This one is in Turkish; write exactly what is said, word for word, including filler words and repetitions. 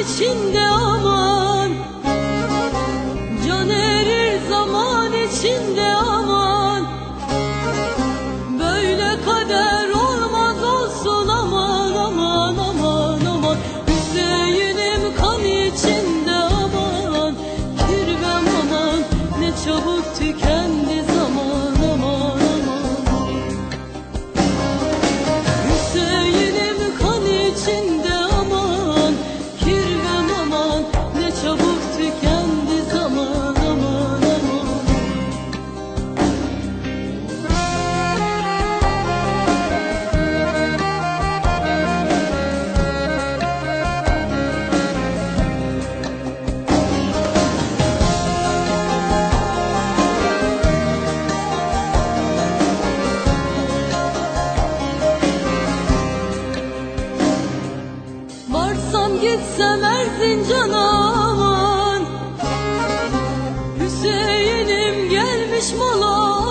içinde aman, can erir zaman içinde aman. Böyle kader olmaz olsun aman aman aman aman. Hüseyin'im kan içinde aman, kirvem aman, ne çabuk tükendi zaman aman aman. Hüseyin'im kan içinde gitsem Erzincan'a aman, Hüseyin'im gelmiş mala.